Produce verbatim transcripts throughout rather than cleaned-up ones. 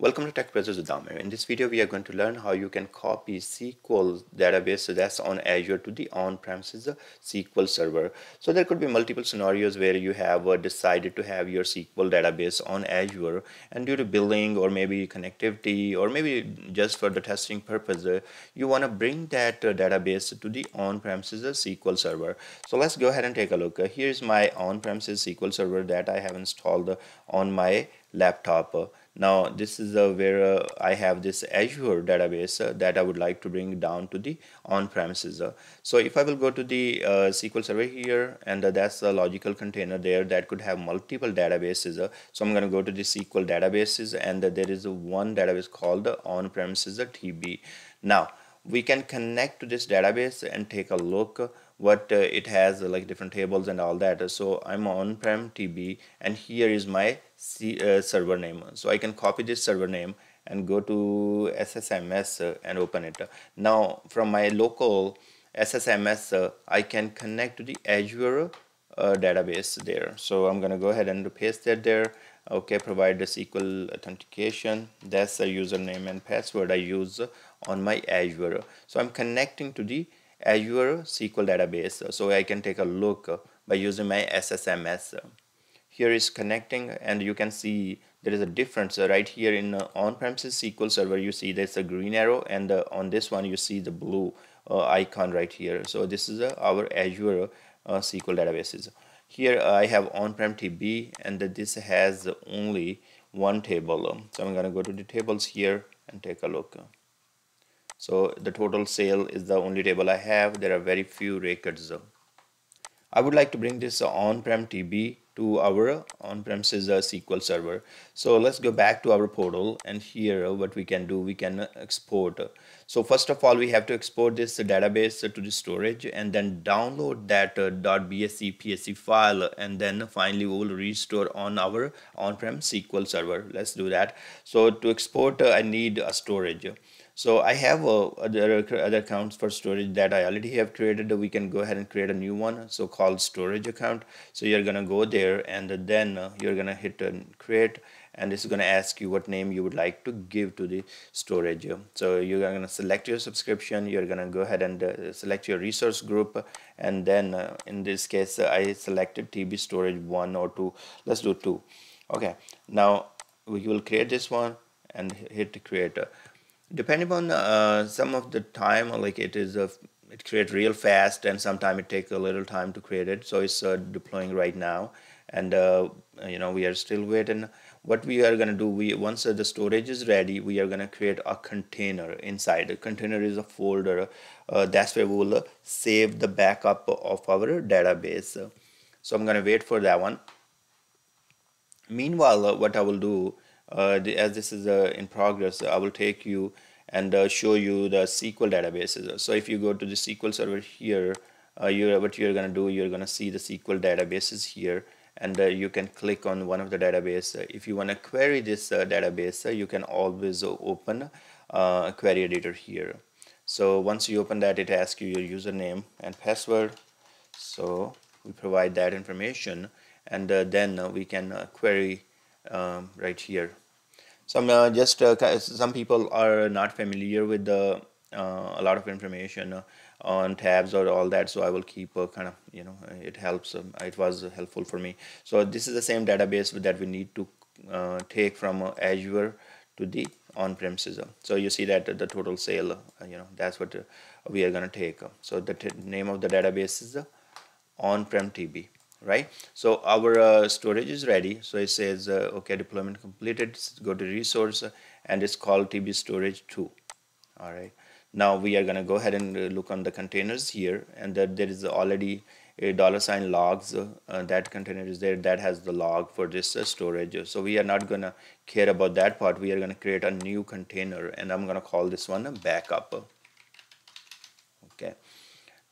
Welcome to TechBrothers with Damir. In this video, we are going to learn how you can copy S Q L database so that's on Azure to the on-premises S Q L Server. So there could be multiple scenarios where you have uh, decided to have your S Q L database on Azure, and due to billing or maybe connectivity or maybe just for the testing purpose, uh, you want to bring that uh, database to the on-premises S Q L Server. So let's go ahead and take a look. Uh, here's my on-premises S Q L Server that I have installed uh, on my laptop. Uh, Now this is uh, where uh, I have this Azure database uh, that I would like to bring down to the on-premises. Uh. So if I will go to the uh, S Q L Server here, and uh, that's a logical container there that could have multiple databases. Uh. So I'm going to go to the S Q L databases, and uh, there is uh, one database called the on-premises T B. Now we can connect to this database and take a look. Uh, what uh, it has, uh, like different tables and all that. Uh, so I'm on-prem T B, and here is my C, uh, server name. So I can copy this server name and go to S S M S uh, and open it. Now from my local S S M S, uh, I can connect to the Azure uh, database there. So I'm gonna go ahead and paste that there. Okay, provide the S Q L authentication. That's the username and password I use on my Azure. So I'm connecting to the Azure S Q L database, so I can take a look by using my S S M S. Here is connecting, and you can see there is a difference right here in on-premises S Q L Server. You see there's a green arrow, and on this one you see the blue icon right here. So this is our Azure S Q L databases. Here I have on-prem T B, and this has only one table. So I'm going to go to the tables here and take a look. So the total sale is the only table I have. There are very few records. I would like to bring this on-prem T B to our on-premises S Q L Server. So let's go back to our portal, and here what we can do, we can export. So first of all, we have to export this database to the storage and then download that .bsc.psc file, and then finally we will restore on our on-prem S Q L Server. Let's do that. So to export, I need a storage. So I have uh, other, other accounts for storage that I already have created. We can go ahead and create a new one, so called storage account. So you're gonna go there, and then you're gonna hit create, and it's gonna ask you what name you would like to give to the storage. So you're gonna select your subscription, you're gonna go ahead and select your resource group, and then in this case I selected T B storage one or two. Let's do two. Okay, now we will create this one and hit create. Depending on uh, some of the time, like it is a, it creates real fast, and sometimes it takes a little time to create it. So it's uh, deploying right now, and uh, you know, we are still waiting. What we are gonna do, we once uh, the storage is ready, we are gonna create a container inside. A container is a folder. Uh, that's where we will uh, save the backup of our database. So I'm gonna wait for that one. Meanwhile, uh, what I will do. Uh, the, as this is uh, in progress, I will take you and uh, show you the S Q L databases. So if you go to the S Q L Server here, uh, you're, what you're going to do, you're going to see the S Q L databases here, and uh, you can click on one of the database. If you want to query this uh, database, uh, you can always open uh, query editor here. So once you open that, it asks you your username and password. So we provide that information, and uh, then uh, we can uh, query um, right here. Some uh, just uh, some people are not familiar with the uh, a lot of information uh, on tabs or all that, so I will keep uh, kind of, you know, it helps. Um, it was helpful for me. So this is the same database that we need to uh, take from uh, Azure to the on-premises. So you see that the total sale, uh, you know, that's what uh, we are going to take. So the t name of the database is uh, on-prem T B. Right, so our uh, storage is ready. So it says uh, okay, deployment completed. Go to resource, uh, and it's called T B storage two. All right, now we are gonna go ahead and uh, look on the containers here, and that there is already a dollar sign logs. Uh, uh, that container is there that has the log for this uh, storage. So we are not gonna care about that part. We are gonna create a new container, and I'm gonna call this one a backup. Okay.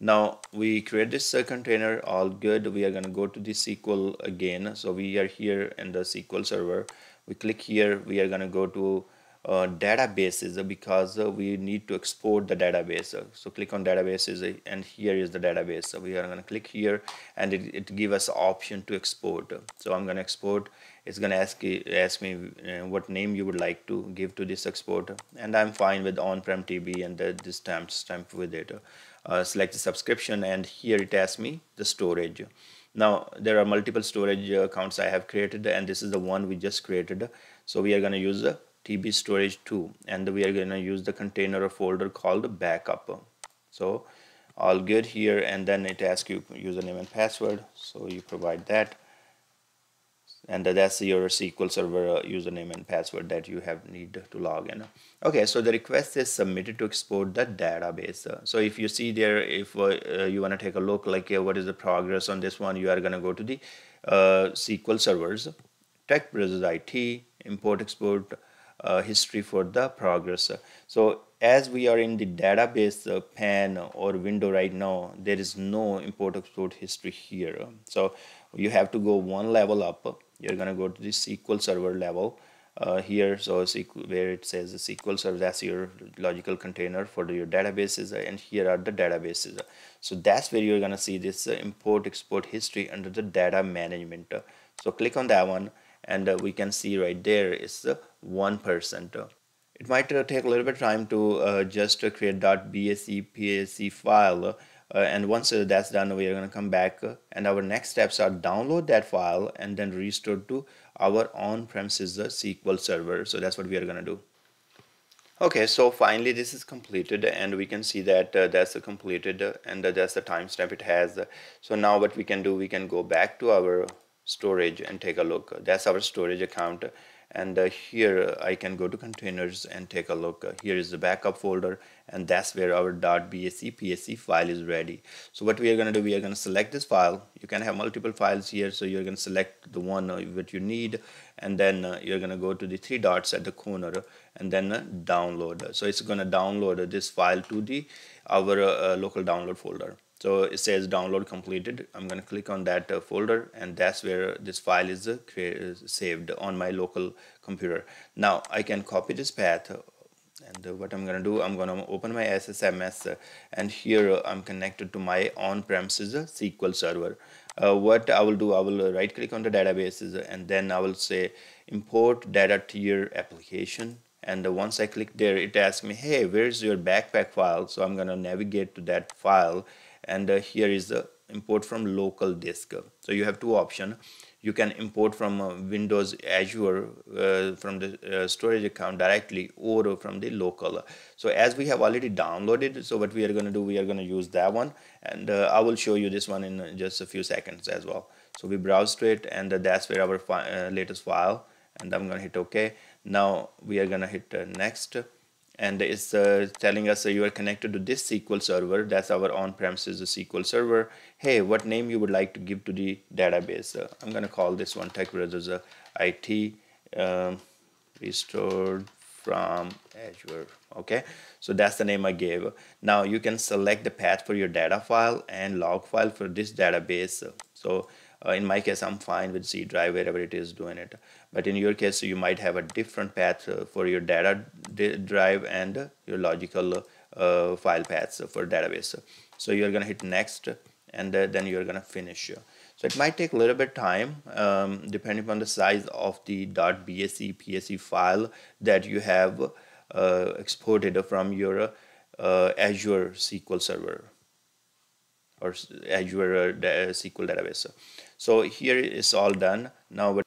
Now we create this uh, container, all good. We are going to go to the S Q L again. So we are here in the S Q L Server. We click here. We are going to go to uh, databases because uh, we need to export the database. So click on databases, and here is the database. So we are going to click here, and it, it gives us option to export. So I'm going to export. it's gonna ask ask me uh, what name you would like to give to this exporter, and I'm fine with on-prem T B and the, this stamp stamp with it. Uh, select the subscription, and here it asks me the storage. Now there are multiple storage accounts I have created, and this is the one we just created. So we are going to use the T B storage two, and we are going to use the container or folder called backup. So all good here, and then it asks you username and password, so you provide that, and that's your S Q L Server username and password that you have need to log in. Okay, so the request is submitted to export the database. So if you see there, if uh, you want to take a look like uh, what is the progress on this one, you are going to go to the uh, S Q L Servers, TechBrothersIT, import export uh, history for the progress. So as we are in the database uh, pane or window right now, there is no import export history here, so you have to go one level up. You're going to go to the S Q L Server level uh, here. So where it says the S Q L Server, that's your logical container for your databases, and here are the databases. So that's where you're going to see this uh, import export history under the data management. So click on that one, and uh, we can see right there is the one percent. It might uh, take a little bit of time to uh, just uh, create .basc.pac file. Uh, and once uh, that's done, we are going to come back, uh, and our next steps are download that file and then restore to our on-premises uh, S Q L Server. So that's what we are going to do. Okay, so finally this is completed, and we can see that uh, that's uh, completed, uh, and uh, that's the timestamp it has. So now what we can do, we can go back to our storage and take a look. That's our storage account, and uh, here I can go to containers and take a look. Uh, here is the backup folder, and that's where our .basc.pac file is ready. So what we are going to do, we are going to select this file. You can have multiple files here, so you're going to select the one uh, that you need, and then uh, you're going to go to the three dots at the corner, and then uh, download. So it's going to download uh, this file to the our uh, local download folder. So it says download completed. I'm going to click on that uh, folder, and that's where this file is uh, saved on my local computer. Now I can copy this path, and uh, what I'm going to do, I'm going to open my S S M S, uh, and here uh, I'm connected to my on-premises uh, S Q L Server. Uh, what I will do, I will right click on the databases, and then I will say import data tier application. And once I click there, it asks me, hey, where's your bacpac file? So I'm going to navigate to that file, and uh, here is the import from local disk. So you have two options. You can import from uh, Windows Azure uh, from the uh, storage account directly, or from the local. So as we have already downloaded, so what we are going to do, we are going to use that one, and uh, I will show you this one in just a few seconds as well. So we browse to it, and uh, that's where our fi uh, latest file, and I'm going to hit OK. Now we are going to hit uh, next, and it's uh, telling us uh, you are connected to this S Q L Server. That's our on-premises S Q L Server. Hey, what name you would like to give to the database? Uh, I'm going to call this one TechBrothersIT uh, restored from Azure. Okay, so that's the name I gave. Now you can select the path for your data file and log file for this database. So Uh, in my case, I'm fine with C drive wherever it is doing it, but in your case you might have a different path uh, for your data drive and uh, your logical uh, file paths for database. So you're gonna hit next, and uh, then you're gonna finish. So it might take a little bit time um, depending upon the size of the .basc.pac file that you have uh, exported from your uh, Azure S Q L Server or Azure S Q L Database. So here it's all done. Now but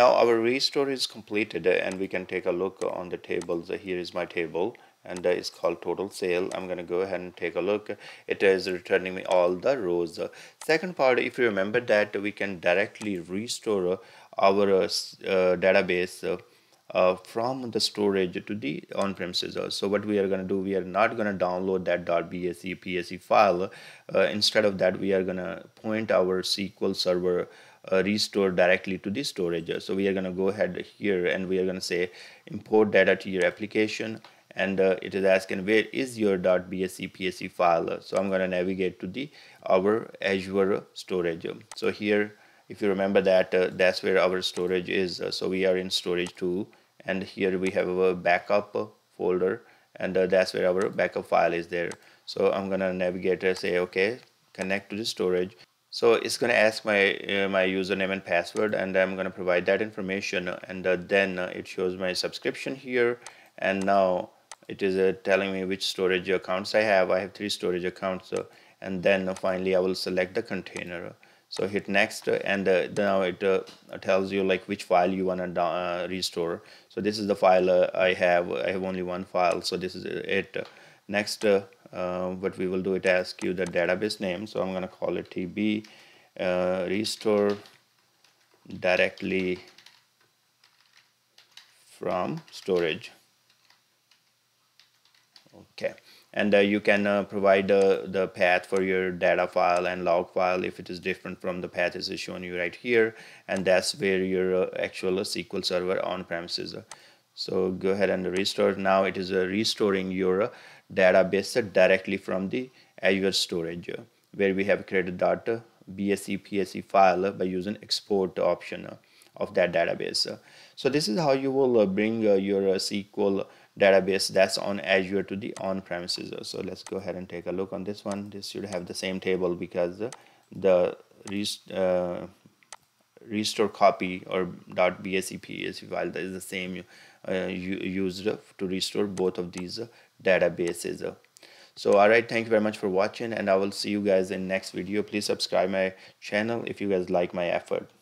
now our restore is completed, and we can take a look on the tables. Here is my table, and it's called total sale. I'm going to go ahead and take a look. It is returning me all the rows. Second part, if you remember, that we can directly restore our uh, database Uh, from the storage to the on-premises. So what we are going to do, we are not going to download that .basc.pac file. Uh, instead of that, we are going to point our S Q L Server uh, restore directly to the storage. So we are going to go ahead here, and we are going to say import data to your application, and uh, it is asking where is your .basc.pac file. So I'm going to navigate to the our Azure storage. So here, if you remember that, uh, that's where our storage is. Uh, so we are in storage two, and here we have a backup folder, and uh, that's where our backup file is there. So I'm gonna navigate and say okay, connect to the storage. So it's going to ask my uh, my username and password, and I'm going to provide that information, and uh, then uh, it shows my subscription here. And now it is uh, telling me which storage accounts I have. I have three storage accounts, uh, and then uh, finally I will select the container. So hit next, uh, and uh, now it uh, tells you like which file you want to uh, restore. So this is the file uh, I have. I have only one file, so this is it. Next, uh, uh, what we will do it ask you the database name. So I'm going to call it T B uh, restore directly from storage. Okay, and uh, you can uh, provide uh, the path for your data file and log file if it is different from the path as is shown you right here, and that's where your uh, actual uh, S Q L Server on premises. So go ahead and restore. Now it is uh, restoring your uh, database directly from the Azure storage, uh, where we have created that uh, B S E P S E file uh, by using export option uh, of that database. Uh, so this is how you will uh, bring uh, your uh, S Q L database that's on Azure to the on-premises. So let's go ahead and take a look on this one. This should have the same table because the rest, uh, restore copy or .bsepsc file that is the same uh, used to restore both of these databases. So alright, thank you very much for watching, and I will see you guys in next video. Please subscribe my channel if you guys like my effort.